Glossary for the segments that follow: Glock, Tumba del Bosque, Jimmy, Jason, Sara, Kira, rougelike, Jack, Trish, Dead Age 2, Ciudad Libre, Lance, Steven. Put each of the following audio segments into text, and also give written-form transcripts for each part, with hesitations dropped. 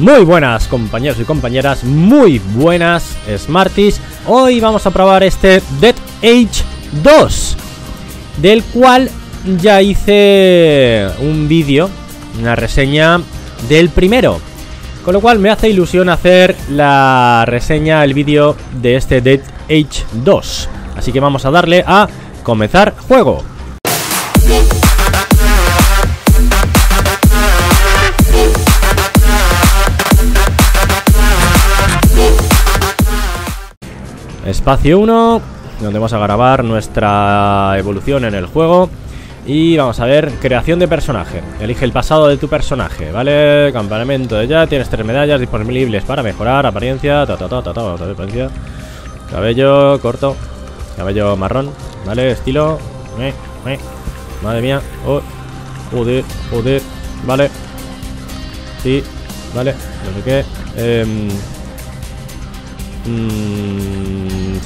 Muy buenas compañeros y compañeras, muy buenas Smarties. Hoy vamos a probar este Dead Age 2, del cual ya hice un vídeo, una reseña del primero, con lo cual me hace ilusión hacer la reseña, el vídeo de este Dead Age 2. Así que vamos a darle a comenzar juego. Espacio 1, donde vamos a grabar nuestra evolución en el juego. Y vamos a ver, creación de personaje. Elige el pasado de tu personaje, ¿vale? Campamento de Jack, tienes 3 medallas disponibles para mejorar. Apariencia, apariencia. Cabello corto, cabello marrón, ¿vale? Estilo, madre mía, joder, vale. Sí, vale, no sé qué.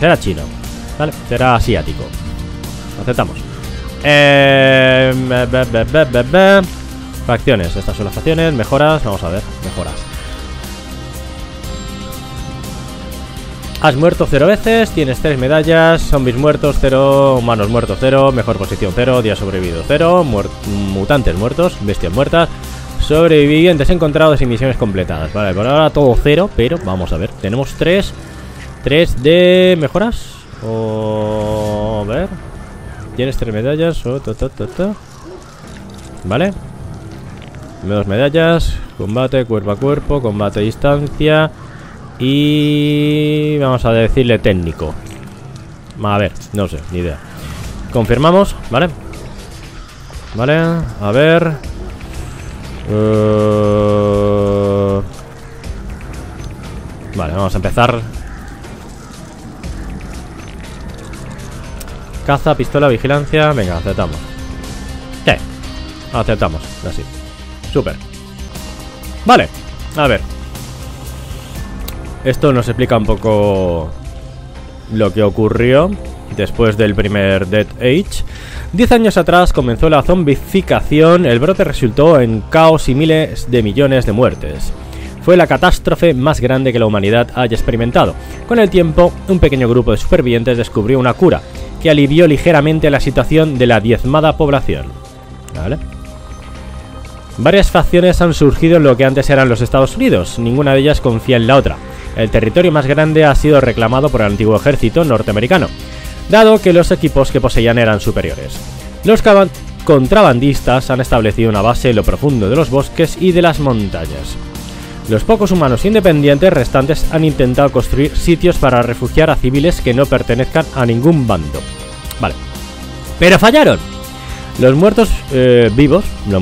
Será chino, ¿vale? Será asiático. Aceptamos. Facciones. Estas son las facciones. Mejoras. Vamos a ver. Mejoras. Has muerto 0 veces. Tienes 3 medallas. Zombies muertos 0. Humanos muertos 0. Mejor posición 0. Días sobrevividos 0. Mutantes muertos. Bestias muertas. Sobrevivientes encontrados y misiones completadas. Vale, por ahora todo 0. Pero vamos a ver. Tenemos 3 de mejoras. O... a ver. Tienes 3 medallas. Vale. 2 medallas. Combate cuerpo a cuerpo. Combate a distancia. Y... vamos a decirle técnico. A ver, no sé, ni idea. Confirmamos, ¿vale? Vale, a ver. Vale, vamos a empezar. Caza, pistola, vigilancia. Venga, aceptamos. Sí, aceptamos, así. Súper. Vale, a ver. Esto nos explica un poco lo que ocurrió después del primer Dead Age. 10 años atrás comenzó la zombificación. El brote resultó en caos y miles de millones de muertes. Fue la catástrofe más grande que la humanidad haya experimentado. Con el tiempo, un pequeño grupo de supervivientes descubrió una cura que alivió ligeramente la situación de la diezmada población. ¿Vale? Varias facciones han surgido en lo que antes eran los Estados Unidos. Ninguna de ellas confía en la otra. El territorio más grande ha sido reclamado por el antiguo ejército norteamericano, dado que los equipos que poseían eran superiores. Los contrabandistas han establecido una base en lo profundo de los bosques y de las montañas. Los pocos humanos independientes restantes han intentado construir sitios para refugiar a civiles que no pertenezcan a ningún bando. Vale. ¡Pero fallaron! Los muertos vivos, los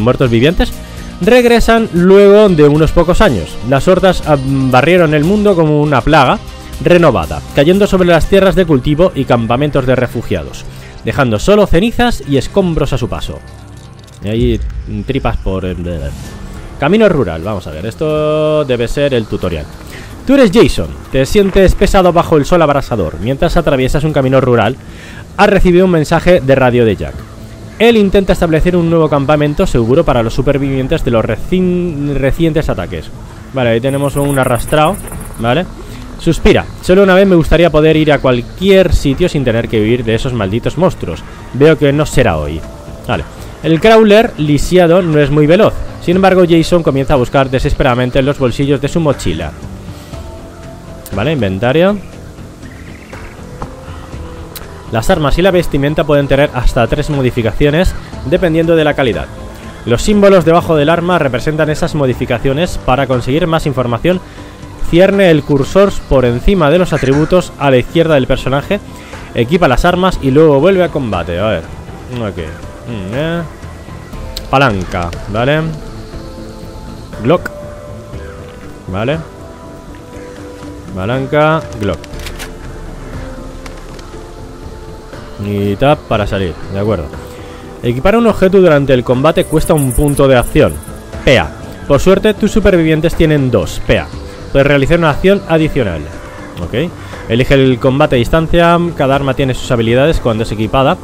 muertos vivientes, regresan luego de unos pocos años. Las hordas barrieron el mundo como una plaga renovada, cayendo sobre las tierras de cultivo y campamentos de refugiados, dejando solo cenizas y escombros a su paso. Y hay tripas por... camino rural. Vamos a ver, esto debe ser el tutorial. Tú eres Jason, te sientes pesado bajo el sol abrasador. Mientras atraviesas un camino rural, has recibido un mensaje de radio de Jack. Él intenta establecer un nuevo campamento seguro para los supervivientes de los recientes ataques. Vale, ahí tenemos un arrastrado, ¿vale? Suspira. Solo una vez me gustaría poder ir a cualquier sitio sin tener que huir de esos malditos monstruos. Veo que no será hoy. Vale. El crawler lisiado no es muy veloz. Sin embargo, Jason comienza a buscar desesperadamente en los bolsillos de su mochila. Vale, inventario. Las armas y la vestimenta pueden tener hasta 3 modificaciones dependiendo de la calidad. Los símbolos debajo del arma representan esas modificaciones. Para conseguir más información, cierne el cursor por encima de los atributos a la izquierda del personaje, equipa las armas y luego vuelve a combate. A ver, ok. Palanca, ¿vale? Glock, ¿vale? Palanca, Glock. Y tap para salir, de acuerdo. Equipar un objeto durante el combate cuesta un punto de acción, PA. Por suerte, tus supervivientes tienen 2, PA. Puedes realizar una acción adicional. Ok. Elige el combate a distancia. Cada arma tiene sus habilidades. Cuando es equipada,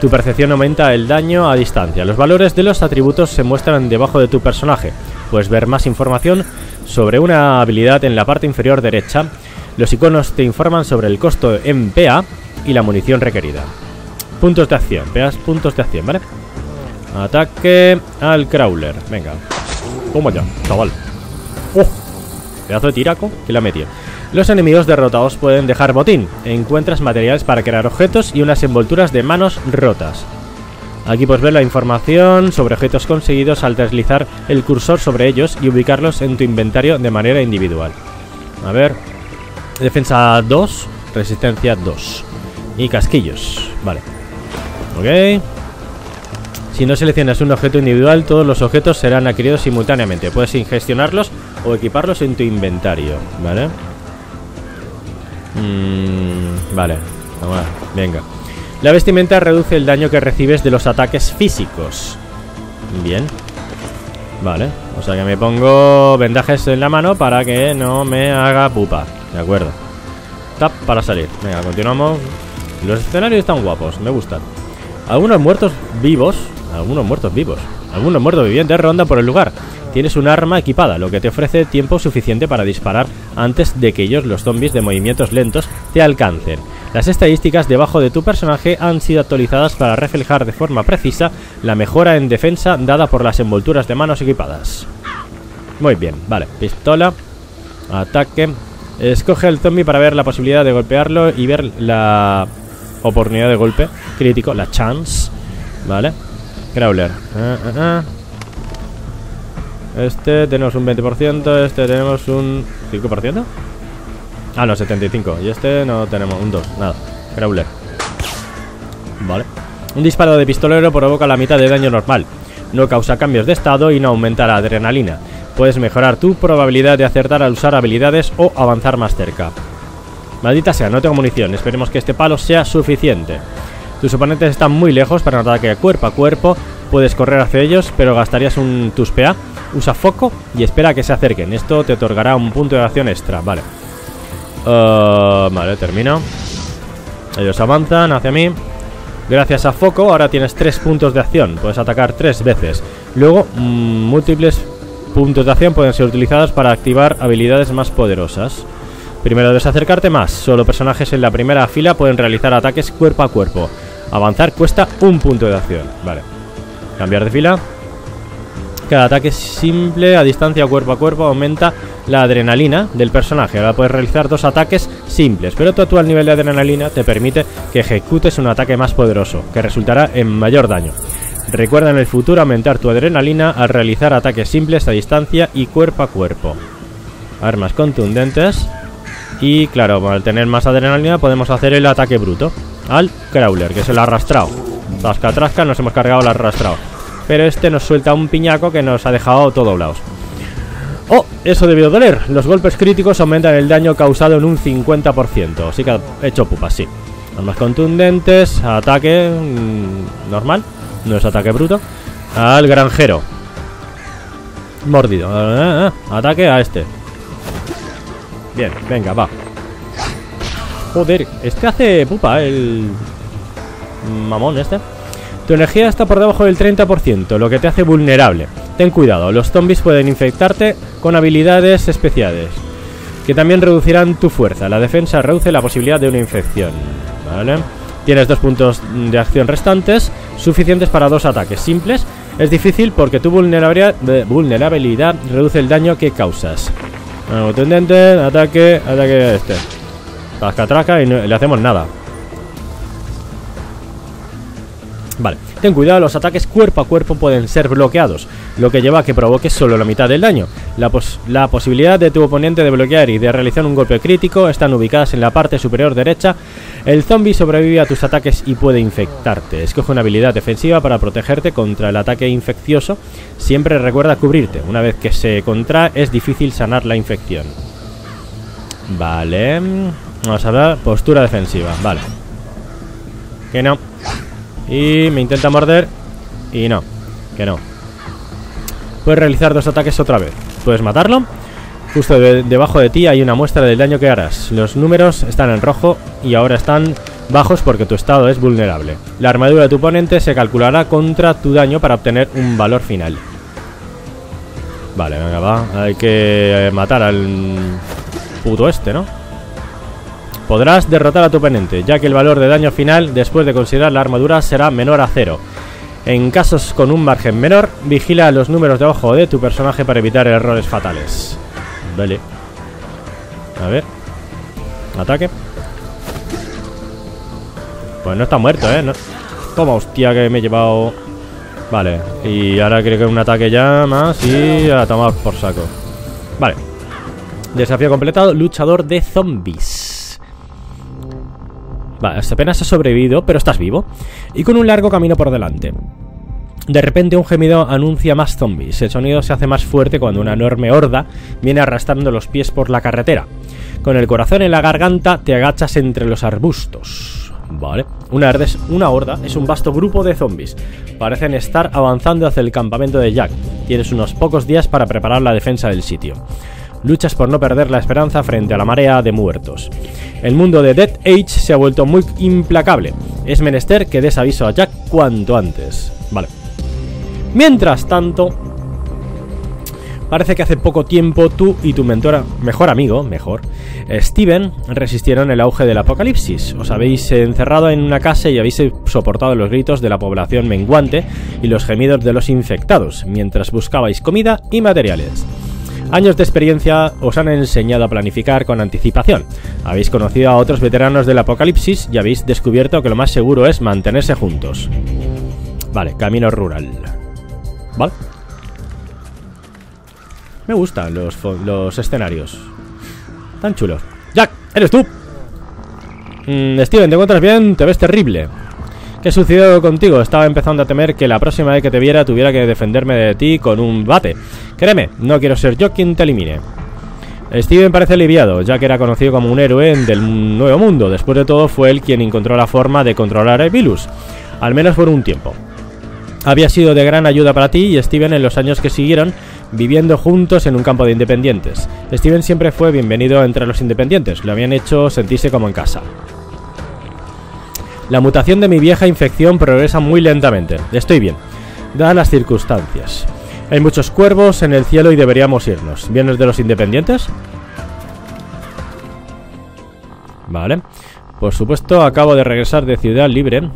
tu percepción aumenta el daño a distancia. Los valores de los atributos se muestran debajo de tu personaje. puedes ver más información sobre una habilidad en la parte inferior derecha. Los iconos te informan sobre el costo en PA y la munición requerida. Puntos de acción, veas puntos de acción, ¿vale? Ataque al crawler, venga. Toma ya, chaval. ¡Oh! Pedazo de tiraco que la metió. Los enemigos derrotados pueden dejar botín. Encuentras materiales para crear objetos y unas envolturas de manos rotas. Aquí puedes ver la información sobre objetos conseguidos al deslizar el cursor sobre ellos y ubicarlos en tu inventario de manera individual. A ver. Defensa 2, resistencia 2. Y casquillos, vale. Ok. Si no seleccionas un objeto individual, todos los objetos serán adquiridos simultáneamente. Puedes ingestionarlos o equiparlos en tu inventario, ¿vale? Vale, vamos a... venga. La vestimenta reduce el daño que recibes de los ataques físicos. Bien. Vale, o sea que me pongo vendajes en la mano para que no me haga pupa. De acuerdo. Tap para salir. Venga, continuamos. Los escenarios están guapos, me gustan. Algunos muertos vivientes rondan por el lugar. Tienes un arma equipada, lo que te ofrece tiempo suficiente para disparar antes de que ellos, los zombies de movimientos lentos, te alcancen. Las estadísticas debajo de tu personaje han sido actualizadas para reflejar de forma precisa la mejora en defensa dada por las envolturas de manos equipadas. Muy bien, vale, pistola, ataque. Escoge al zombie para ver la posibilidad de golpearlo y ver la oportunidad de golpe crítico, la chance, ¿vale? Crawler. Este tenemos un 20%, este tenemos un 5%. Ah, no, 75%. Y este no tenemos un 2, nada. Crawler. Vale. Un disparo de pistolero provoca la mitad de daño normal. No causa cambios de estado y no aumenta la adrenalina. Puedes mejorar tu probabilidad de acertar al usar habilidades o avanzar más cerca. Maldita sea, no tengo munición. Esperemos que este palo sea suficiente. Tus oponentes están muy lejos para un ataque cuerpo a cuerpo. Puedes correr hacia ellos, pero gastarías tus PA. Usa foco y espera a que se acerquen. Esto te otorgará un punto de acción extra. Vale. Vale, termino. Ellos avanzan hacia mí. Gracias a foco, ahora tienes 3 puntos de acción. Puedes atacar 3 veces. Luego, múltiples puntos de acción pueden ser utilizados para activar habilidades más poderosas. Primero debes acercarte más. Solo personajes en la primera fila pueden realizar ataques cuerpo a cuerpo. Avanzar cuesta un punto de acción. Vale. Cambiar de fila. Cada ataque simple a distancia o cuerpo a cuerpo aumenta la adrenalina del personaje. Ahora puedes realizar 2 ataques simples, pero tu actual nivel de adrenalina te permite que ejecutes un ataque más poderoso, que resultará en mayor daño. Recuerda en el futuro aumentar tu adrenalina al realizar ataques simples a distancia y cuerpo a cuerpo. Armas contundentes. Y claro, al tener más adrenalina podemos hacer el ataque bruto al crawler, que es el arrastrado. Trasca, trasca, nos hemos cargado el arrastrado. Pero este nos suelta un piñaco que nos ha dejado todo doblados. ¡Oh! Eso debió doler. Los golpes críticos aumentan el daño causado en un 50%. Así que ha hecho pupas, sí. Armas contundentes, ataque normal. No es ataque bruto. Al granjero. Mordido. Ataque a este. Bien, venga, va. Joder, este hace pupa, el mamón este. Tu energía está por debajo del 30%, lo que te hace vulnerable. Ten cuidado, los zombies pueden infectarte con habilidades especiales, que también reducirán tu fuerza. La defensa reduce la posibilidad de una infección. Vale. Tienes 2 puntos de acción restantes, suficientes para 2 ataques simples. Es difícil porque tu vulnerabilidad reduce el daño que causas. Contundente, ataque, ataque a este. Trasca, trasca y no le hacemos nada. Vale, ten cuidado, los ataques cuerpo a cuerpo pueden ser bloqueados, lo que lleva a que provoques solo la mitad del daño. La posibilidad de tu oponente de bloquear y de realizar un golpe crítico están ubicadas en la parte superior derecha. El zombie sobrevive a tus ataques y puede infectarte. Escoge una habilidad defensiva para protegerte contra el ataque infeccioso. Siempre recuerda cubrirte. Una vez que se contrae es difícil sanar la infección. Vale, vamos a ver postura defensiva, vale. Que no. Y me intenta morder. Y no, que no. Puedes realizar 2 ataques otra vez. Puedes matarlo. Justo debajo de ti hay una muestra del daño que harás. Los números están en rojo y ahora están bajos porque tu estado es vulnerable. La armadura de tu oponente se calculará contra tu daño para obtener un valor final. Vale, venga, va. Hay que matar al puto este, ¿no? Podrás derrotar a tu oponente, ya que el valor de daño final, después de considerar la armadura, será menor a 0. En casos con un margen menor, vigila los números de ojo de tu personaje para evitar errores fatales. Vale. A ver. Ataque. Pues no está muerto, ¿eh? No. Toma, hostia, que me he llevado... Vale. Y ahora creo que un ataque ya más y a tomar por saco. Vale. Desafío completado. Luchador de zombies. Vale, apenas has sobrevivido, pero estás vivo y con un largo camino por delante. De repente un gemido anuncia más zombies. El sonido se hace más fuerte cuando una enorme horda viene arrastrando los pies por la carretera. Con el corazón en la garganta te agachas entre los arbustos. Vale, una horda es un vasto grupo de zombies. Parecen estar avanzando hacia el campamento de Jack. Tienes unos pocos días para preparar la defensa del sitio. Luchas por no perder la esperanza frente a la marea de muertos. El mundo de Dead Age se ha vuelto muy implacable. Es menester que des aviso a Jack cuanto antes. Vale. Mientras tanto, parece que hace poco tiempo tú y tu mejor amigo, Steven, resistieron el auge del apocalipsis. Os habéis encerrado en una casa y habéis soportado los gritos de la población menguante y los gemidos de los infectados, mientras buscabais comida y materiales. Años de experiencia os han enseñado a planificar con anticipación. Habéis conocido a otros veteranos del apocalipsis y habéis descubierto que lo más seguro es mantenerse juntos. Vale, camino rural. Vale. Me gustan los escenarios. Tan chulos. ¡Jack! ¡Eres tú! Steven, ¿te encuentras bien? Te ves terrible. ¿Qué sucedió contigo? Estaba empezando a temer que la próxima vez que te viera tuviera que defenderme de ti con un bate. Créeme, no quiero ser yo quien te elimine. Steven parece aliviado, ya que era conocido como un héroe del nuevo mundo. Después de todo, fue él quien encontró la forma de controlar el virus, al menos por un tiempo. Había sido de gran ayuda para ti y Steven en los años que siguieron, viviendo juntos en un campo de independientes. Steven siempre fue bienvenido entre los independientes, lo habían hecho sentirse como en casa. La mutación de mi vieja infección progresa muy lentamente. Estoy bien, dadas las circunstancias. Hay muchos cuervos en el cielo y deberíamos irnos. ¿Vienes de los independientes? Vale. Por supuesto, acabo de regresar de Ciudad Libre.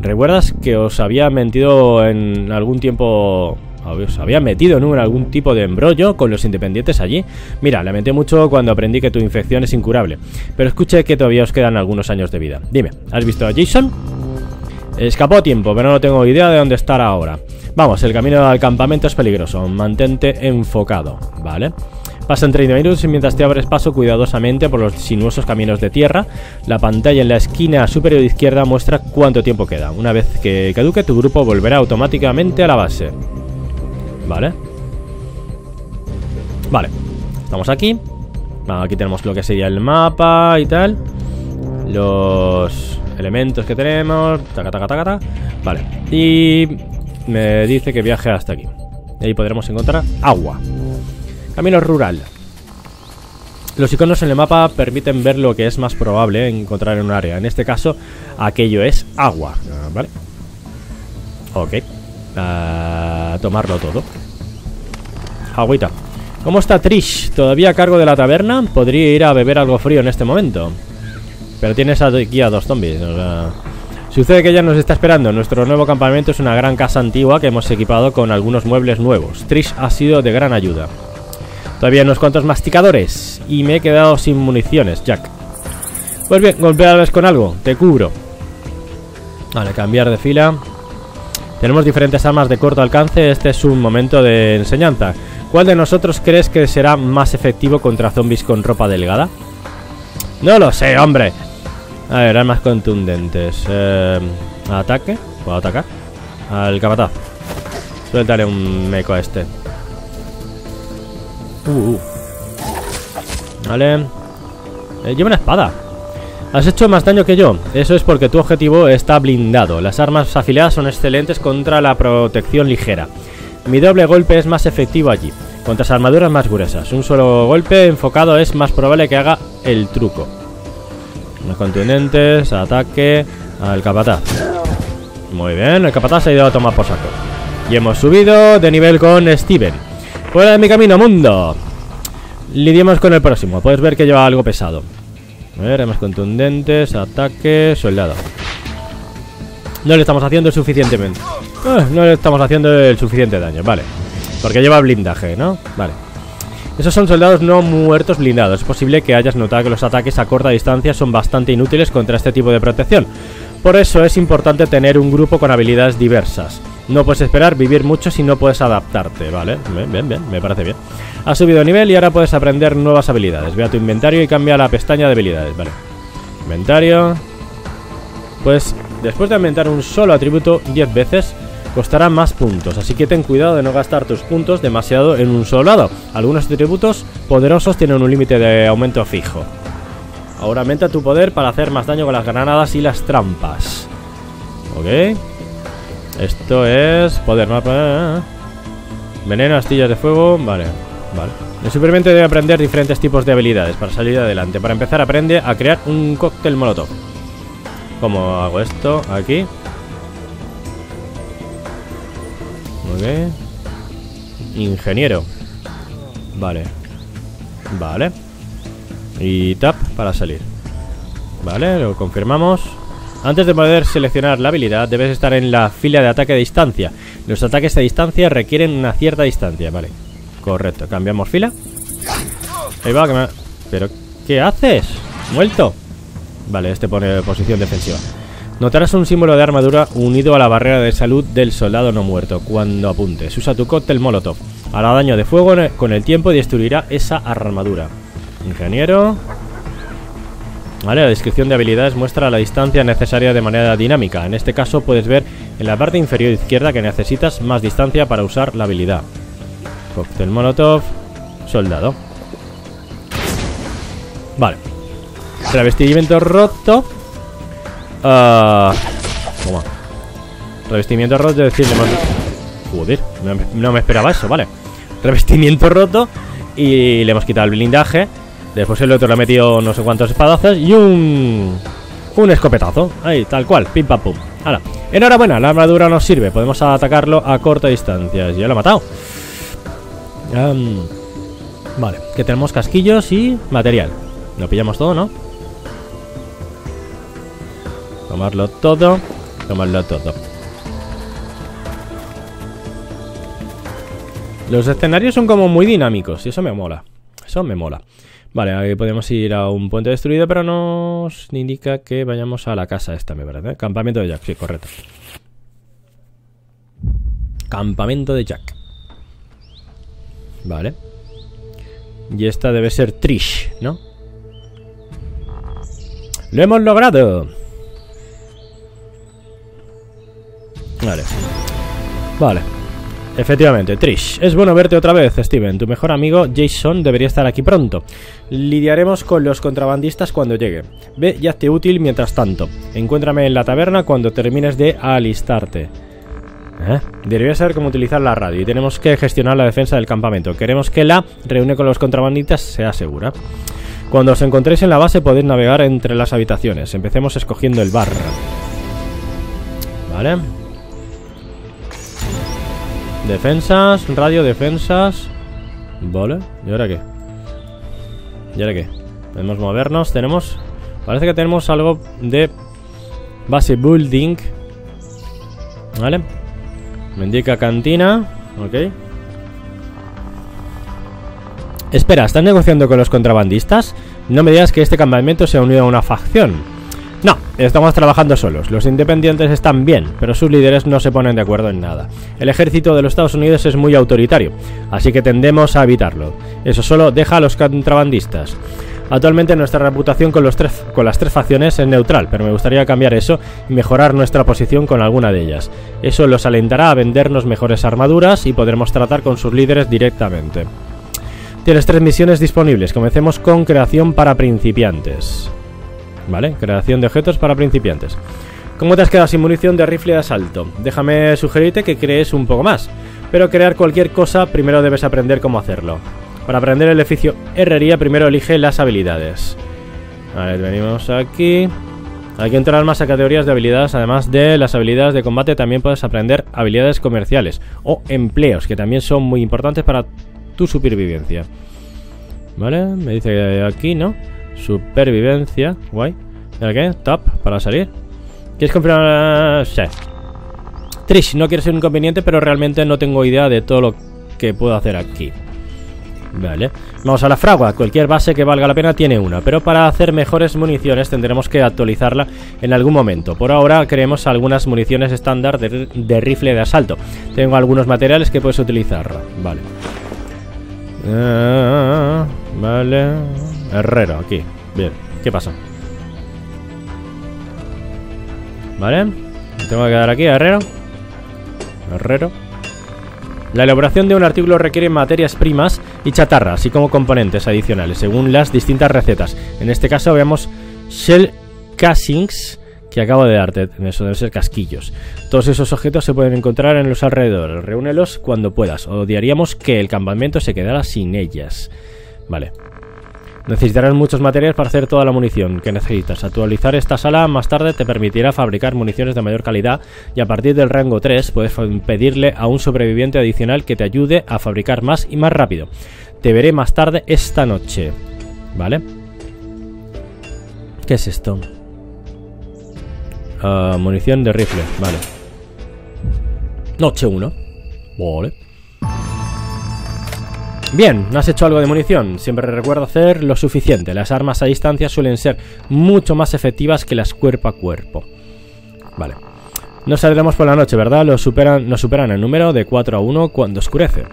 ¿Recuerdas que os había metido en algún tiempo... Os había metido en algún tipo de embrollo con los independientes allí? Mira, lamenté mucho cuando aprendí que tu infección es incurable, pero escuché que todavía os quedan algunos años de vida. Dime, ¿has visto a Jason? Escapó a tiempo, pero no tengo idea de dónde estará ahora. Vamos, el camino al campamento es peligroso. Mantente enfocado, ¿vale? Pasan 30 minutos y mientras te abres paso cuidadosamente por los sinuosos caminos de tierra. La pantalla en la esquina superior izquierda muestra cuánto tiempo queda. Una vez que caduque, tu grupo volverá automáticamente a la base. Vale. Vale. Estamos aquí. Aquí tenemos lo que sería el mapa y tal. Los elementos que tenemos. Taca, taca, taca, taca. Vale. Y me dice que viaje hasta aquí. Ahí podremos encontrar agua. Camino rural. Los iconos en el mapa permiten ver lo que es más probable encontrar en un área. En este caso, aquello es agua. Vale. Ok. A tomarlo todo. Agüita. ¿Cómo está Trish? ¿Todavía a cargo de la taberna? Podría ir a beber algo frío en este momento. Pero tienes aquí a dos zombies. O sea... Sucede que ella nos está esperando. Nuestro nuevo campamento es una gran casa antigua que hemos equipado con algunos muebles nuevos. Trish ha sido de gran ayuda. Todavía unos cuantos masticadores. Y me he quedado sin municiones, Jack. Pues bien, golpearles con algo. Te cubro. Vale, cambiar de fila. Tenemos diferentes armas de corto alcance. Este es un momento de enseñanza. ¿Cuál de nosotros crees que será más efectivo contra zombies con ropa delgada? No lo sé, hombre. A ver, armas contundentes. Ataque. ¿Puedo atacar? Al capataz. Suéltale un meco a este. Vale. Lleva una espada. Has hecho más daño que yo. Eso es porque tu objetivo está blindado. Las armas afiladas son excelentes contra la protección ligera. Mi doble golpe es más efectivo allí, contra las armaduras más gruesas. Un solo golpe enfocado es más probable que haga el truco. Los contundentes, ataque al capataz. Muy bien, el capataz se ha ido a tomar por saco. Y hemos subido de nivel con Steven. ¡Fuera de mi camino, mundo! Lidiemos con el próximo. Puedes ver que lleva algo pesado. A ver, armas contundentes, ataque, soldado. No le estamos haciendo suficientemente. No le estamos haciendo el suficiente daño, vale. Porque lleva blindaje, ¿no? Vale. Esos son soldados no muertos blindados. Es posible que hayas notado que los ataques a corta distancia son bastante inútiles contra este tipo de protección. Por eso es importante tener un grupo con habilidades diversas. No puedes esperar vivir mucho si no puedes adaptarte, ¿vale? Bien, me parece bien. Has subido nivel y ahora puedes aprender nuevas habilidades. Ve a tu inventario y cambia la pestaña de habilidades, ¿vale? Inventario. Pues después de aumentar un solo atributo 10 veces, costará más puntos. Así que ten cuidado de no gastar tus puntos demasiado en un solo lado. Algunos atributos poderosos tienen un límite de aumento fijo. Ahora aumenta tu poder para hacer más daño con las granadas y las trampas. Ok. Esto es poder, ¿no? Veneno, astillas de fuego. Vale, vale. El superviviente debe aprender diferentes tipos de habilidades para salir adelante. Para empezar, aprende a crear un cóctel molotov. ¿Cómo hago esto? Aquí. Ok. Ingeniero. Vale. Vale. Y tap para salir. Vale, lo confirmamos. Antes de poder seleccionar la habilidad, debes estar en la fila de ataque a distancia. Los ataques a distancia requieren una cierta distancia, vale. Correcto, cambiamos fila. Ahí va, que me... ¿Pero qué haces? ¿Muerto? Vale, este pone posición defensiva. Notarás un símbolo de armadura unido a la barrera de salud del soldado no muerto. Cuando apuntes, usa tu cóctel molotov. Hará daño de fuego con el tiempo y destruirá esa armadura. Ingeniero. Vale, la descripción de habilidades muestra la distancia necesaria de manera dinámica. En este caso puedes ver en la parte inferior izquierda que necesitas más distancia para usar la habilidad. Cóctel molotov. Soldado. Vale. Revestimiento roto. Toma. Revestimiento roto, es decir, le hemos... Joder, no me esperaba eso, vale. Revestimiento roto. Y le hemos quitado el blindaje. Después el otro le ha metido no sé cuántos espadazos y un escopetazo. Ahí, tal cual, pim pam pum. Ahora, enhorabuena, la armadura nos sirve. Podemos atacarlo a corta distancia. Ya lo he matado. Vale, que tenemos casquillos y material. Lo pillamos todo, ¿no? Tomarlo todo. Tomarlo todo. Los escenarios son como muy dinámicos y eso me mola. Eso me mola. Vale, ahí podemos ir a un puente destruido, pero nos indica que vayamos a la casa esta, me parece. Campamento de Jack, sí, correcto. Campamento de Jack. Vale. Y esta debe ser Trish, ¿no? ¡Lo hemos logrado! Vale. Vale. Efectivamente, Trish. Es bueno verte otra vez, Steven. Tu mejor amigo, Jason, debería estar aquí pronto. Lidiaremos con los contrabandistas cuando llegue. Ve y hazte útil mientras tanto. Encuéntrame en la taberna cuando termines de alistarte. Debería saber cómo utilizar la radio y tenemos que gestionar la defensa del campamento. Queremos que la reunión con los contrabandistas sea segura. Cuando os encontréis en la base podéis navegar entre las habitaciones. Empecemos escogiendo el bar. Vale. Defensas, radio, defensas. Vale, ¿y ahora qué? ¿Y ahora qué? Podemos movernos, tenemos... Parece que tenemos algo de base building. Vale. Me indica cantina. Ok. Espera, ¿estás negociando con los contrabandistas? No me digas que este campamento se ha unido a una facción. No, estamos trabajando solos. Los independientes están bien, pero sus líderes no se ponen de acuerdo en nada. El ejército de los Estados Unidos es muy autoritario, así que tendemos a evitarlo. Eso solo deja a los contrabandistas. Actualmente nuestra reputación con las tres facciones es neutral, pero me gustaría cambiar eso y mejorar nuestra posición con alguna de ellas. Eso los alentará a vendernos mejores armaduras y podremos tratar con sus líderes directamente. Tienes 3 misiones disponibles. Comencemos con creación para principiantes. Vale, creación de objetos para principiantes. ¿Cómo te has quedado sin munición de rifle de asalto? Déjame sugerirte que crees un poco más. Pero crear cualquier cosa, primero debes aprender cómo hacerlo. Para aprender el oficio herrería, primero elige las habilidades. Vale, venimos aquí. Hay que entrar más a categorías de habilidades. Además de las habilidades de combate, también puedes aprender habilidades comerciales o empleos, que también son muy importantes para tu supervivencia. Vale, me dice que aquí, ¿no? Supervivencia, guay. ¿Para qué? Top, para salir. ¿Quieres confirmar? Sí. Trish, no quiero ser inconveniente, pero realmente no tengo idea de todo lo que puedo hacer aquí. Vale, vamos a la fragua. Cualquier base que valga la pena tiene una, pero para hacer mejores municiones tendremos que actualizarla en algún momento. Por ahora creemos algunas municiones estándar de rifle de asalto. Tengo algunos materiales que puedes utilizar. Vale. Vale. Herrero, aquí. Bien, ¿qué pasa? Vale, tengo que quedar aquí, herrero. Herrero. La elaboración de un artículo requiere materias primas y chatarra, así como componentes adicionales, según las distintas recetas. En este caso veamos shell casings, que acabo de darte. Eso deben ser casquillos. Todos esos objetos se pueden encontrar en los alrededores. Reúnelos cuando puedas. Odiaríamos que el campamento se quedara sin ellas. Vale. Necesitarás muchos materiales para hacer toda la munición que necesitas. Actualizar esta sala más tarde te permitirá fabricar municiones de mayor calidad, y a partir del rango 3 puedes pedirle a un sobreviviente adicional que te ayude a fabricar más y más rápido. Te veré más tarde esta noche. ¿Vale? ¿Qué es esto? Munición de rifle, vale. Noche 1. Vale. Bien, ¿has hecho algo de munición? Siempre recuerda hacer lo suficiente. Las armas a distancia suelen ser mucho más efectivas que las cuerpo a cuerpo. Vale. No saldremos por la noche, ¿verdad? Nos superan el número de 4 a 1 cuando oscurece.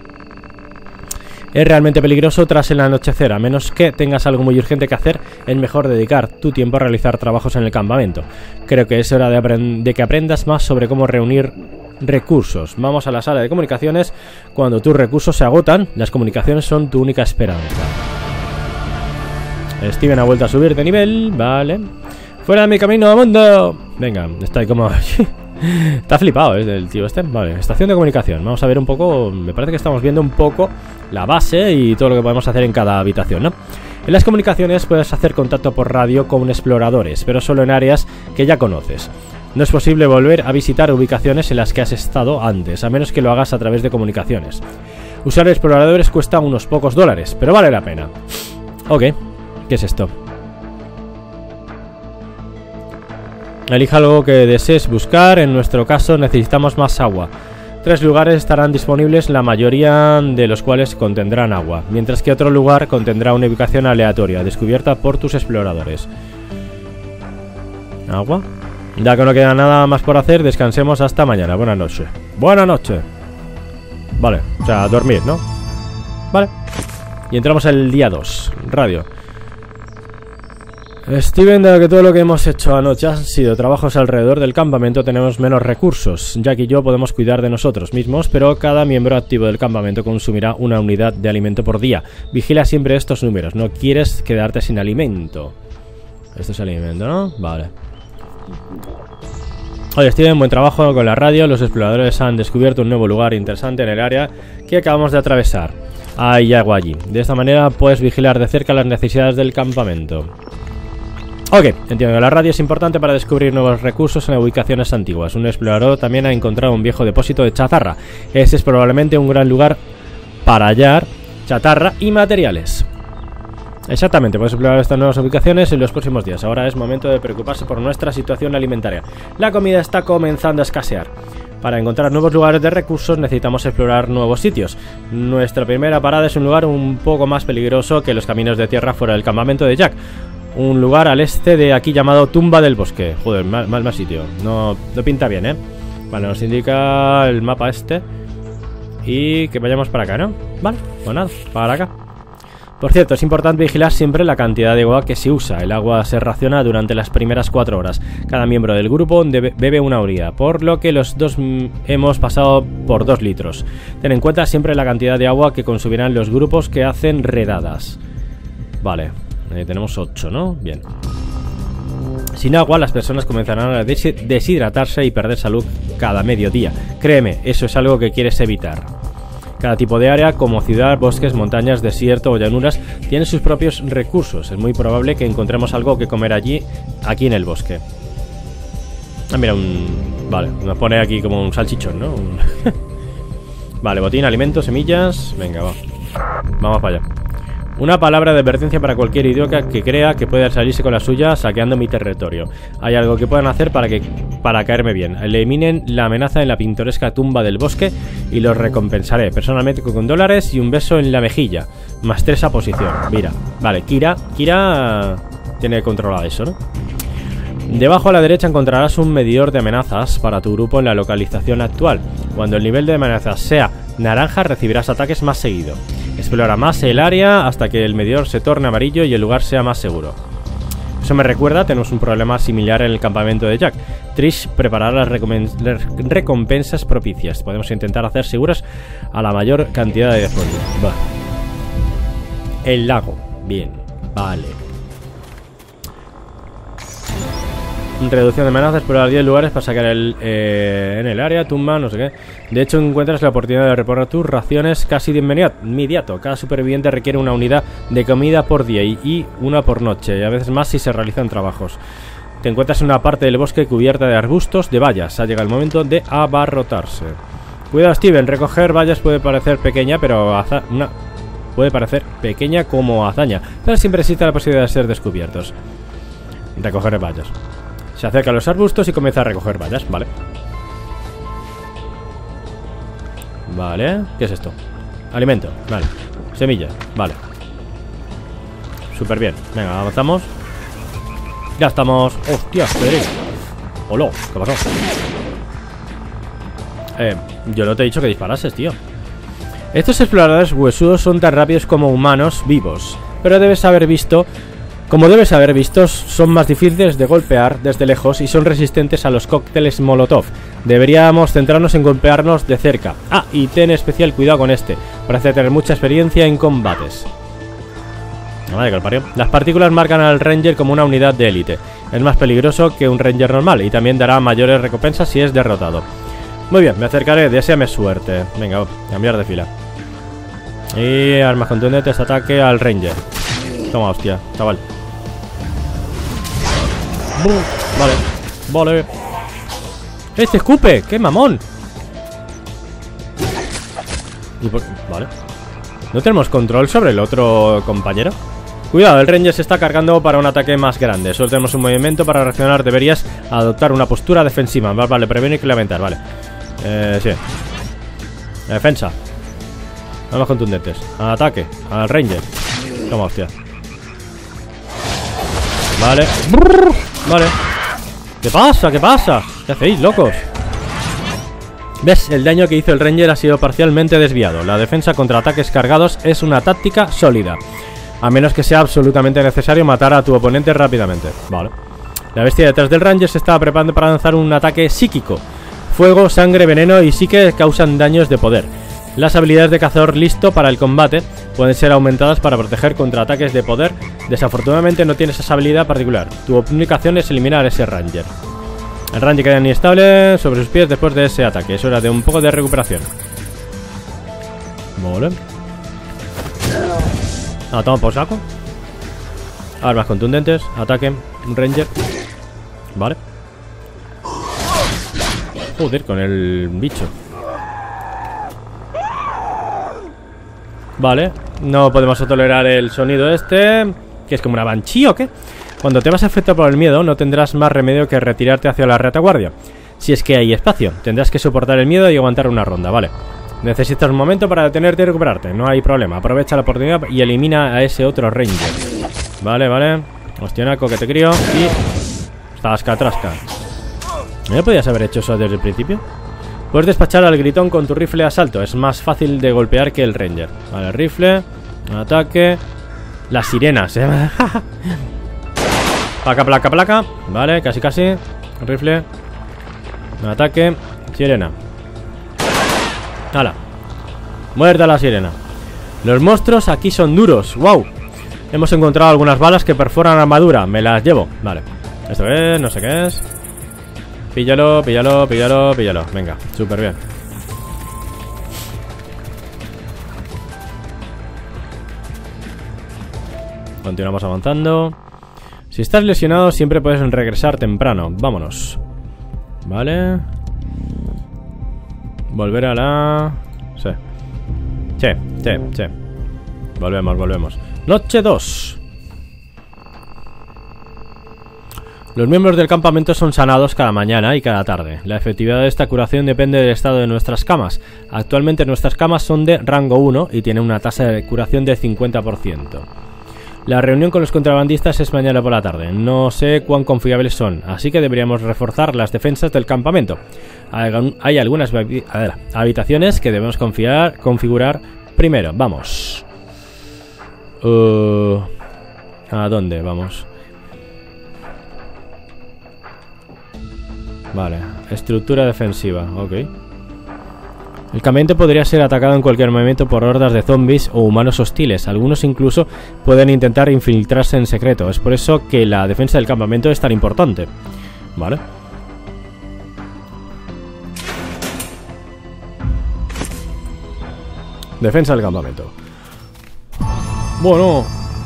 Es realmente peligroso tras el anochecer. A menos que tengas algo muy urgente que hacer, es mejor dedicar tu tiempo a realizar trabajos en el campamento. Creo que es hora de que aprendas más sobre cómo reunir recursos. Vamos a la sala de comunicaciones. Cuando tus recursos se agotan, las comunicaciones son tu única esperanza. Steven ha vuelto a subir de nivel. Vale. ¡Fuera de mi camino, mundo! Venga, está ahí como... Está flipado, ¿eh? El tío este. Vale, estación de comunicación. Vamos a ver un poco... Me parece que estamos viendo un poco la base y todo lo que podemos hacer en cada habitación, ¿no? En las comunicaciones puedes hacer contacto por radio con exploradores, pero solo en áreas que ya conoces. No es posible volver a visitar ubicaciones en las que has estado antes, a menos que lo hagas a través de comunicaciones. Usar exploradores cuesta unos pocos dólares, pero vale la pena. Ok, ¿qué es esto? Elija algo que desees buscar. En nuestro caso necesitamos más agua. 3 lugares estarán disponibles, la mayoría de los cuales contendrán agua, mientras que otro lugar contendrá una ubicación aleatoria descubierta por tus exploradores. ¿Agua? Ya que no queda nada más por hacer, descansemos hasta mañana. Buenas noches. Buenas noches. Vale, o sea, dormir, ¿no? Vale. Y entramos al día 2. Radio. Steven, dado que todo lo que hemos hecho anoche han sido trabajos alrededor del campamento, tenemos menos recursos. Jack y yo podemos cuidar de nosotros mismos, pero cada miembro activo del campamento consumirá una unidad de alimento por día. Vigila siempre estos números, no quieres quedarte sin alimento. Esto es alimento, ¿no? Vale. Oye, Steven, buen trabajo con la radio. Los exploradores han descubierto un nuevo lugar interesante en el área que acabamos de atravesar. Hay agua allí. De esta manera puedes vigilar de cerca las necesidades del campamento. Ok, entiendo que la radio es importante para descubrir nuevos recursos en ubicaciones antiguas. Un explorador también ha encontrado un viejo depósito de chatarra. Ese es probablemente un gran lugar para hallar chatarra y materiales. Exactamente, puedes explorar estas nuevas ubicaciones en los próximos días. Ahora es momento de preocuparse por nuestra situación alimentaria. La comida está comenzando a escasear. Para encontrar nuevos lugares de recursos necesitamos explorar nuevos sitios. Nuestra primera parada es un lugar un poco más peligroso que los caminos de tierra fuera del campamento de Jack. Un lugar al este de aquí llamado Tumba del Bosque. Joder, mal sitio. No pinta bien, ¿eh? Vale, nos indica el mapa este. Y que vayamos para acá, ¿no? Vale, pues nada, para acá. Por cierto, es importante vigilar siempre la cantidad de agua que se usa. El agua se raciona durante las primeras 4 horas. Cada miembro del grupo bebe una orilla, por lo que los dos hemos pasado por 2 litros. Ten en cuenta siempre la cantidad de agua que consumirán los grupos que hacen redadas. Vale, tenemos 8, ¿no? Bien. Sin agua, las personas comenzarán a deshidratarse y perder salud cada mediodía. Créeme, eso es algo que quieres evitar. Cada tipo de área, como ciudad, bosques, montañas, desierto o llanuras, tiene sus propios recursos. Es muy probable que encontremos algo que comer allí, aquí en el bosque. Ah, mira, Vale, nos pone aquí como un salchichón, ¿no? Vale, botín, alimentos, semillas. Venga, va. Vamos para allá. Una palabra de advertencia para cualquier idiota que crea que puede salirse con la suya saqueando mi territorio. Hay algo que puedan hacer para caerme bien. Eliminen la amenaza en la pintoresca Tumba del Bosque y los recompensaré personalmente con $1 y un beso en la mejilla. +3 a posición. Mira, vale, Kira tiene controlado eso, ¿no? Debajo a la derecha encontrarás un medidor de amenazas para tu grupo en la localización actual. Cuando el nivel de amenazas sea naranja, recibirás ataques más seguido. Explora más el área hasta que el medidor se torne amarillo y el lugar sea más seguro. Eso me recuerda, tenemos un problema similar en el campamento de Jack. Trish preparará las recompensas propicias. Podemos intentar hacer seguras a la mayor cantidad de después. Va. El lago. Bien. Vale. Reducción de amenazas, explorar 10 lugares para sacar en el área, tumba, no sé qué. De hecho, encuentras la oportunidad de reponer tus raciones casi de inmediato. Cada superviviente requiere una unidad de comida por día y una por noche, y a veces más si se realizan trabajos. Te encuentras en una parte del bosque cubierta de arbustos, de vallas. Ha llegado el momento de abarrotarse. Cuidado, Steven, recoger vallas puede parecer pequeña, pero puede parecer pequeña como hazaña, pero siempre existe la posibilidad de ser descubiertos. Recoger vallas. Se acerca a los arbustos y comienza a recoger vallas, vale. Vale, ¿qué es esto? Alimento, vale. Semilla, vale. Súper bien, venga, avanzamos. Ya estamos. ¡Hostia, Pedro! ¡Hola! ¿Qué pasó? Yo no te he dicho que disparases, tío. Estos exploradores huesudos son tan rápidos como humanos vivos, pero debes haber visto... Como debes haber visto, son más difíciles de golpear desde lejos y son resistentes a los cócteles Molotov. Deberíamos centrarnos en golpearnos de cerca. Ah, y ten especial cuidado con este. Parece tener mucha experiencia en combates. Madre que lo parió. Las partículas marcan al Ranger como una unidad de élite. Es más peligroso que un Ranger normal y también dará mayores recompensas si es derrotado. Muy bien, me acercaré. Deséame suerte. Venga, cambiar de fila. Y armas contundentes, ataque al Ranger. Toma, hostia, chaval. Vale, vale. ¡Este escupe! ¡Qué mamón! Vale. ¿No tenemos control sobre el otro compañero? Cuidado, el Ranger se está cargando para un ataque más grande. Solo tenemos un movimiento para reaccionar. Deberías adoptar una postura defensiva. Vale, prevenir y lamentar, vale. Sí. Defensa. Armas contundentes. Ataque al Ranger. Toma, hostia. Vale. Vale. ¿Qué pasa? ¿Qué pasa? ¿Qué hacéis, locos? ¿Ves? El daño que hizo el Ranger ha sido parcialmente desviado. La defensa contra ataques cargados es una táctica sólida. A menos que sea absolutamente necesario matar a tu oponente rápidamente. Vale. La bestia detrás del Ranger se estaba preparando para lanzar un ataque psíquico. Fuego, sangre, veneno y psique causan daños de poder. Las habilidades de cazador listo para el combate pueden ser aumentadas para proteger contra ataques de poder. Desafortunadamente no tienes esa habilidad particular. Tu obligación es eliminar a ese Ranger. El Ranger queda inestable sobre sus pies después de ese ataque. Es hora de un poco de recuperación. Vale. Ah, toma por saco. Armas contundentes, ataque, un Ranger. Vale. Joder, con el bicho. Vale, no podemos tolerar el sonido este, que es como una banshee o qué. Cuando te vas afectado por el miedo, no tendrás más remedio que retirarte hacia la retaguardia. Si es que hay espacio, tendrás que soportar el miedo y aguantar una ronda, vale. Necesitas un momento para detenerte y recuperarte, no hay problema. Aprovecha la oportunidad y elimina a ese otro Ranger. Vale, vale. Hostionaco que te crío y... Tasca, trasca. ¿No podías haber hecho eso desde el principio? Puedes despachar al gritón con tu rifle de asalto. Es más fácil de golpear que el Ranger. Vale, rifle, ataque. Las sirenas, placa, placa, placa. Vale, casi, casi. Rifle, ataque, sirena. Hala. Muerta la sirena. Los monstruos aquí son duros. Wow. Hemos encontrado algunas balas que perforan armadura. Me las llevo. Vale. Esto es, no sé qué es. Píllalo, píllalo, píllalo, píllalo. Venga, súper bien. Continuamos avanzando. Si estás lesionado, siempre puedes regresar temprano. Vámonos. Vale. Volver a la... Sí. Sí, sí, sí. Volvemos, volvemos. Noche 2. Los miembros del campamento son sanados cada mañana y cada tarde. La efectividad de esta curación depende del estado de nuestras camas. Actualmente nuestras camas son de rango 1 y tienen una tasa de curación de 50%. La reunión con los contrabandistas es mañana por la tarde. No sé cuán confiables son, así que deberíamos reforzar las defensas del campamento. Hay algunas habitaciones que debemos configurar primero. Vamos. ¿A dónde vamos? Vale, estructura defensiva, ok. El campamento podría ser atacado en cualquier momento por hordas de zombies o humanos hostiles. Algunos incluso pueden intentar infiltrarse en secreto. Es por eso que la defensa del campamento es tan importante. Vale. Defensa del campamento. Bueno,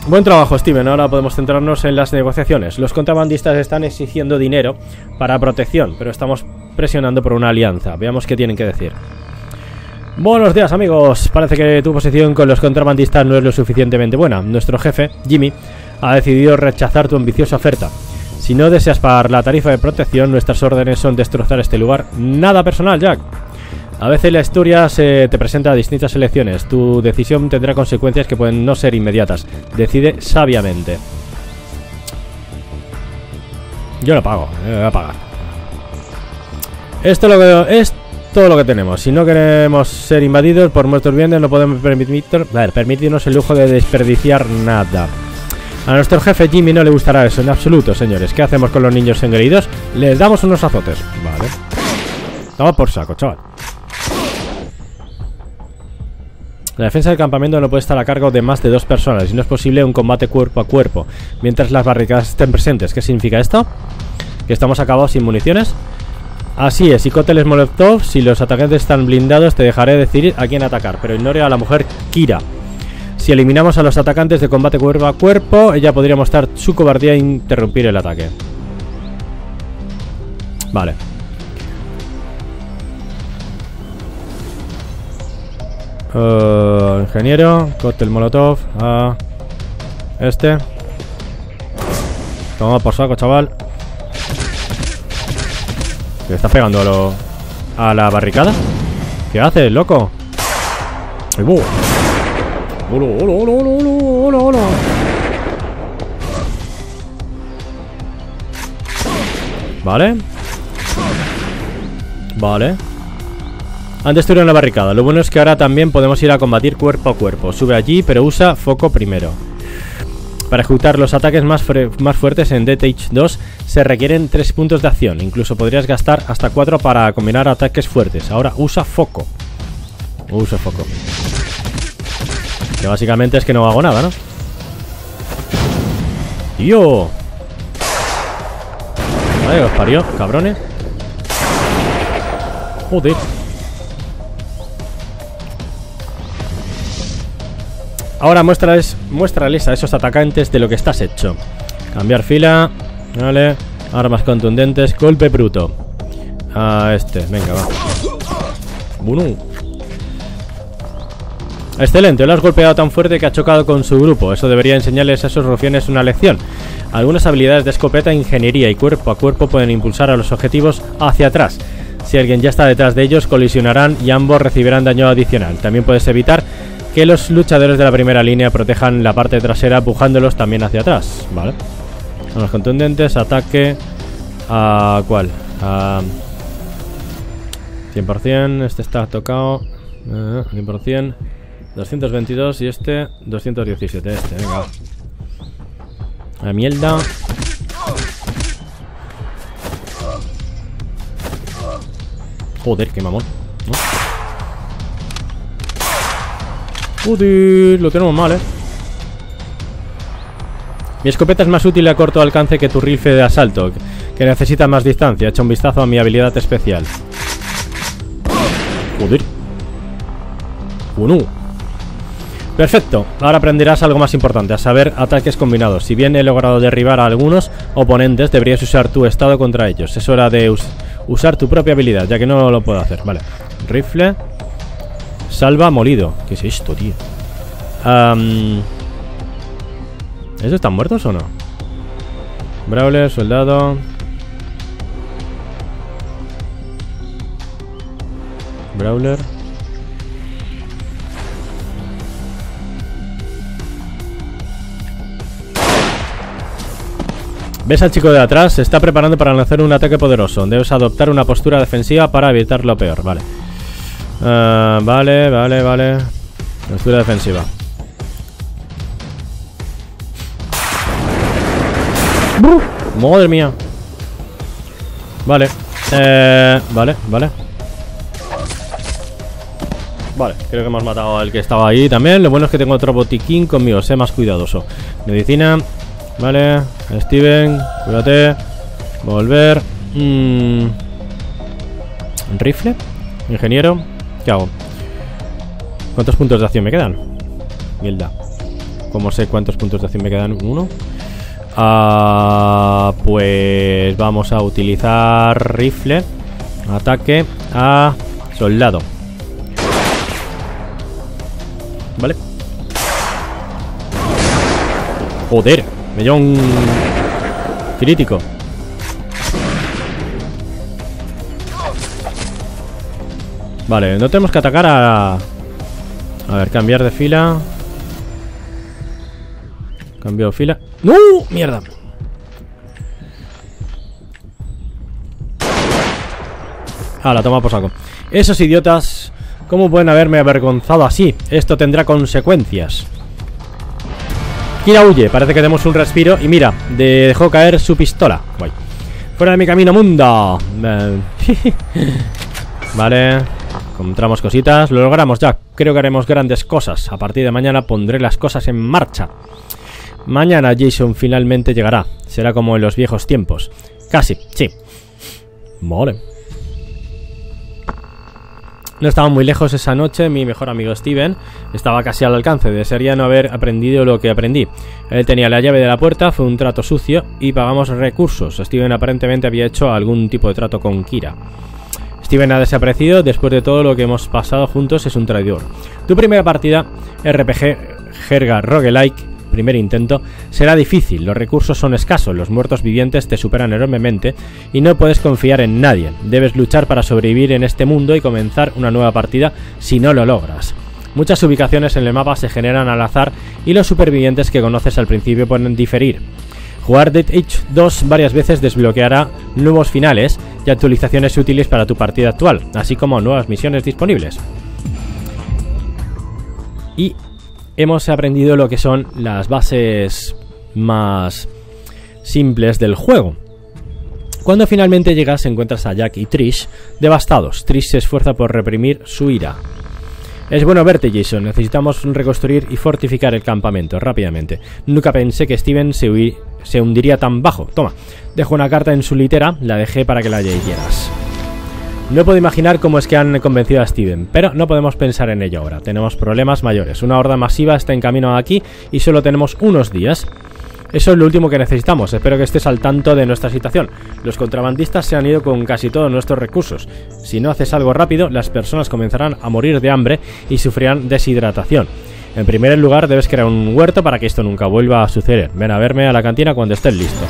buen trabajo, Steven. Ahora podemos centrarnos en las negociaciones. Los contrabandistas están exigiendo dinero para protección, pero estamos presionando por una alianza. Veamos qué tienen que decir. Buenos días, amigos. Parece que tu posición con los contrabandistas no es lo suficientemente buena. Nuestro jefe, Jimmy, ha decidido rechazar tu ambiciosa oferta. Si no deseas pagar la tarifa de protección, nuestras órdenes son destrozar este lugar. Nada personal, Jack. A veces la historia se te presenta a distintas elecciones. Tu decisión tendrá consecuencias que pueden no ser inmediatas. Decide sabiamente. Yo lo pago, voy a pagar. Esto es todo lo que tenemos. Si no queremos ser invadidos por nuestros bienes, no podemos permitirnos el lujo de desperdiciar nada. A nuestro jefe Jimmy no le gustará eso en absoluto, señores. ¿Qué hacemos con los niños engreídos? Les damos unos azotes. Vale. Toma por saco, chaval. La defensa del campamento no puede estar a cargo de más de 2 personas y no es posible un combate cuerpo a cuerpo mientras las barricadas estén presentes. ¿Qué significa esto? ¿Que estamos acabados sin municiones? Así es, y cócteles molotov. Si los atacantes están blindados, te dejaré decidir a quién atacar, pero ignore a la mujer Kira. Si eliminamos a los atacantes de combate cuerpo a cuerpo, ella podría mostrar su cobardía e interrumpir el ataque. Vale. Ingeniero, cóctel molotov a este. Toma por saco, chaval. ¿Le estás pegando a la barricada? ¿Qué haces, loco? ¡El búho! ¡Hola, hola, hola, hola, hola, hola! Vale. Vale. Han destruido la barricada. Lo bueno es que ahora también podemos ir a combatir cuerpo a cuerpo. Sube allí, pero usa foco primero. Para ejecutar los ataques más fuertes en Dead Age 2 se requieren 3 puntos de acción. Incluso podrías gastar hasta 4 para combinar ataques fuertes. Ahora usa foco. Usa foco. Que básicamente es que no hago nada, ¿no? ¡Tío! Vale, os parió, cabrones. Joder. Ahora muéstrales a esos atacantes de lo que estás hecho. Cambiar fila. Vale. Armas contundentes. Golpe bruto. A este. Venga, va. Bunu. Excelente. Lo has golpeado tan fuerte que ha chocado con su grupo. Eso debería enseñarles a esos rufianes una lección. Algunas habilidades de escopeta, ingeniería y cuerpo a cuerpo pueden impulsar a los objetivos hacia atrás. Si alguien ya está detrás de ellos, colisionarán y ambos recibirán daño adicional. También puedes evitar que los luchadores de la primera línea protejan la parte trasera, empujándolos también hacia atrás. Vale. Armas contundentes, ataque. ¿A cuál? A 100%. Este está tocado. 100%. 222 y este 217. Este, venga. La mierda. Joder, qué mamón. ¿No? Uy, lo tenemos mal, Mi escopeta es más útil a corto alcance que tu rifle de asalto, que necesita más distancia. Echa un vistazo a mi habilidad especial. Joder. Bueno. Perfecto. Ahora aprenderás algo más importante, a saber, ataques combinados. Si bien he logrado derribar a algunos oponentes, deberías usar tu estado contra ellos. Es hora de Usar tu propia habilidad, ya que no lo puedo hacer. Vale. Rifle. Salva molido. ¿Qué es esto, tío? ¿Esos están muertos o no? Brawler, soldado. Brawler. ¿Ves al chico de atrás? Se está preparando para lanzar un ataque poderoso. Debes adoptar una postura defensiva para evitar lo peor. Vale. Vale. Postura defensiva. Madre mía. Vale. Vale, creo que hemos matado al que estaba ahí también. Lo bueno es que tengo otro botiquín conmigo. Sé más cuidadoso. Medicina. Vale, Steven, cuídate. Volver. Rifle. Ingeniero. ¿Qué hago? ¿Cuántos puntos de acción me quedan? Guilda. ¿Cómo sé cuántos puntos de acción me quedan? Uno. Pues vamos a utilizar rifle. Ataque a soldado. Vale. Joder. Me lleva un crítico. Vale, no tenemos que atacar a... A ver, cambiar de fila. Cambio de fila. ¡No! ¡Mierda! Ah, la toma por saco. Esos idiotas, ¿cómo pueden haberme avergonzado así? Esto tendrá consecuencias. Kira huye, parece que demos un respiro. Y mira, dejó caer su pistola. Guay. ¡Fuera de mi camino, mundo! Vale. Encontramos cositas. Lo logramos, Jack. Creo que haremos grandes cosas. A partir de mañana pondré las cosas en marcha. Mañana Jason finalmente llegará. Será como en los viejos tiempos. Casi, sí. Vale. No estaba muy lejos esa noche, mi mejor amigo Steven estaba casi al alcance. Desearía no haber aprendido lo que aprendí. Él tenía la llave de la puerta, fue un trato sucio y pagamos recursos. Steven aparentemente había hecho algún tipo de trato con Kira. Steven ha desaparecido, después de todo lo que hemos pasado juntos es un traidor. Tu primera partida, RPG, jerga roguelike, primer intento, será difícil. Los recursos son escasos, los muertos vivientes te superan enormemente y no puedes confiar en nadie. Debes luchar para sobrevivir en este mundo y comenzar una nueva partida si no lo logras. Muchas ubicaciones en el mapa se generan al azar y los supervivientes que conoces al principio pueden diferir. Jugar Dead Age 2 varias veces desbloqueará nuevos finales y actualizaciones útiles para tu partida actual, así como nuevas misiones disponibles. Y hemos aprendido lo que son las bases más simples del juego. Cuando finalmente llegas, encuentras a Jack y Trish devastados. Trish se esfuerza por reprimir su ira. Es bueno verte, Jason. Necesitamos reconstruir y fortificar el campamento rápidamente. Nunca pensé que Steven se hundiría tan bajo. Toma, dejo una carta en su litera. La dejé para que la leyeras. No puedo imaginar cómo es que han convencido a Steven, pero no podemos pensar en ello ahora. Tenemos problemas mayores. Una horda masiva está en camino aquí y solo tenemos unos días. Eso es lo último que necesitamos. Espero que estés al tanto de nuestra situación. Los contrabandistas se han ido con casi todos nuestros recursos. Si no haces algo rápido, las personas comenzarán a morir de hambre y sufrirán deshidratación. En primer lugar, debes crear un huerto para que esto nunca vuelva a suceder. Ven a verme a la cantina cuando estés listo.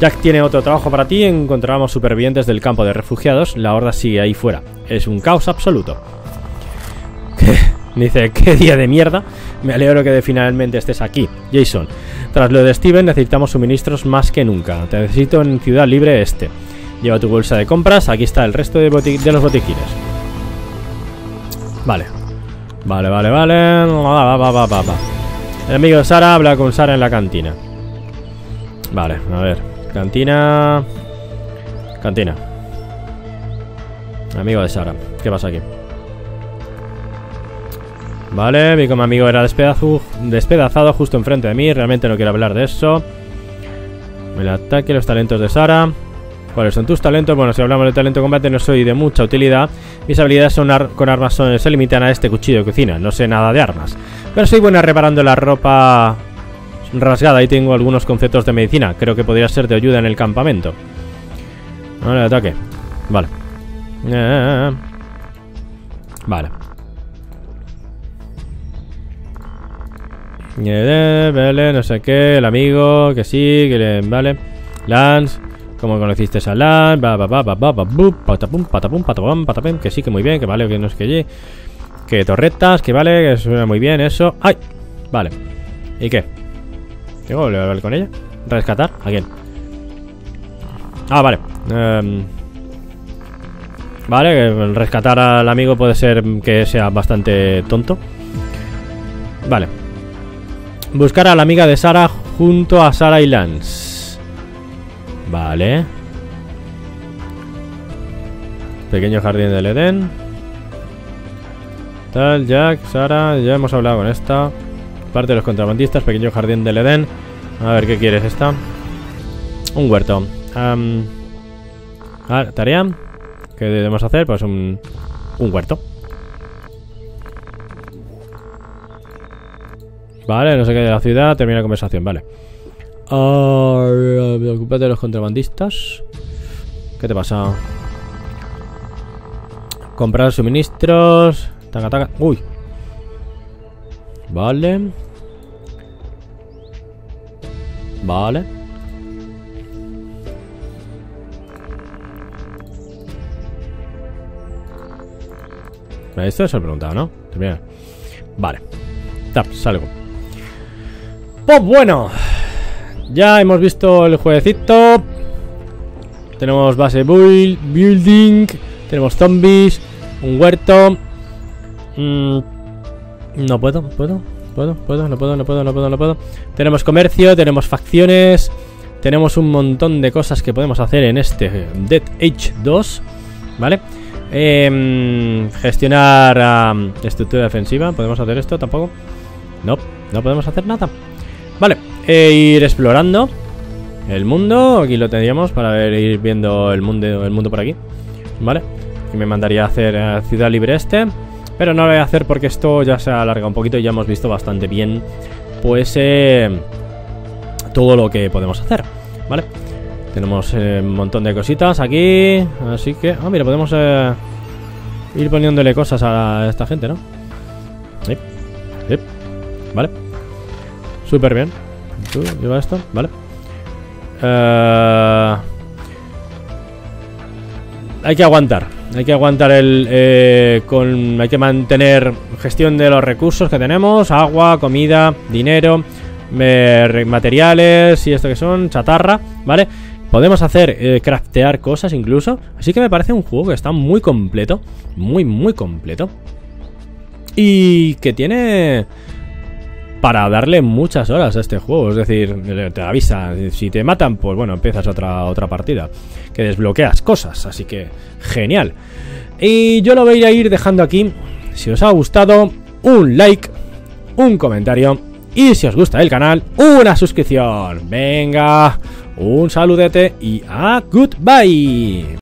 Jack tiene otro trabajo para ti. Encontramos supervivientes del campo de refugiados. La horda sigue ahí fuera. Es un caos absoluto. ¿Qué? Dice, qué día de mierda. Me alegro que finalmente estés aquí, Jason. Tras lo de Steven necesitamos suministros más que nunca. Te necesito en Ciudad Libre Este. Lleva tu bolsa de compras. Aquí está el resto de los botiquines. Vale. Vale. Va. El amigo de Sara habla con Sara en la cantina. Vale, a ver. Cantina. Amigo de Sara. ¿Qué pasa aquí? Vale, vi como amigo era despedazado justo enfrente de mí. Realmente no quiero hablar de eso. El ataque, los talentos de Sara. ¿Cuáles son tus talentos? Bueno, si hablamos de talento combate no soy de mucha utilidad. Mis habilidades con armas se limitan a este cuchillo de cocina. No sé nada de armas. Pero soy buena reparando la ropa rasgada y tengo algunos conceptos de medicina. Creo que podría ser de ayuda en el campamento. Vale, ataque. Vale. Vale. Vale, no sé qué. El amigo, que sí, que le... Vale. Lance, como conociste a Lance. Patapum, patapum, patapum, patapum. Que sí, que muy bien, que vale, que no es que allí. Que torretas, que vale, que suena muy bien eso. ¡Ay! Vale. ¿Y qué? ¿Tengo que hablar con ella? ¿Rescatar? ¿A quién? Ah, vale. Vale, rescatar al amigo puede ser que sea bastante tonto. Vale. Buscar a la amiga de Sara junto a Sara y Lance. Vale. Pequeño jardín del Edén. Tal, Jack, Sara, ya hemos hablado con esta. Parte de los contrabandistas, pequeño jardín del Edén. A ver, ¿qué quieres esta? Un huerto. A ver, tarea. ¿Qué debemos hacer? Pues un huerto. Vale, no sé qué de la ciudad. Termina la conversación, vale. Ocúpate de los contrabandistas. ¿Qué te pasa? Comprar suministros. Taca, taca. Uy. Vale. Vale. Esto es el preguntado, ¿no? Termina. Vale. Tap, salgo. Pues bueno. Ya hemos visto el jueguecito. Tenemos base building. Tenemos zombies. Un huerto. No puedo, no puedo. Tenemos comercio, tenemos facciones. Tenemos un montón de cosas que podemos hacer en este Dead Age 2. ¿Vale? Gestionar estructura defensiva. ¿Podemos hacer esto? Tampoco. No, no podemos hacer nada. Vale, ir explorando el mundo. Aquí lo tendríamos para ver, ir viendo el mundo por aquí. Vale, y me mandaría a hacer Ciudad Libre este. Pero no lo voy a hacer porque esto ya se ha alargado un poquito y ya hemos visto bastante bien, pues, todo lo que podemos hacer, ¿vale? Tenemos un montón de cositas aquí, así que... Ah, mira, podemos ir poniéndole cosas a esta gente, ¿no? Sí, sí, vale. Súper bien. Tú lleva esto, ¿vale? Hay que aguantar. Hay que aguantar el... hay que mantener gestión de los recursos que tenemos. Agua, comida, dinero, materiales y esto que son, chatarra, ¿vale? Podemos hacer, craftear cosas incluso. Así que me parece un juego que está muy completo. Muy, muy completo. Y que tiene... para darle muchas horas a este juego. Es decir, te avisa. Si te matan, pues bueno, empiezas otra partida. Que desbloqueas cosas. Así que, genial. Y yo lo voy a ir dejando aquí. Si os ha gustado, un like, un comentario. Y si os gusta el canal, una suscripción. Venga, un saludete y a goodbye.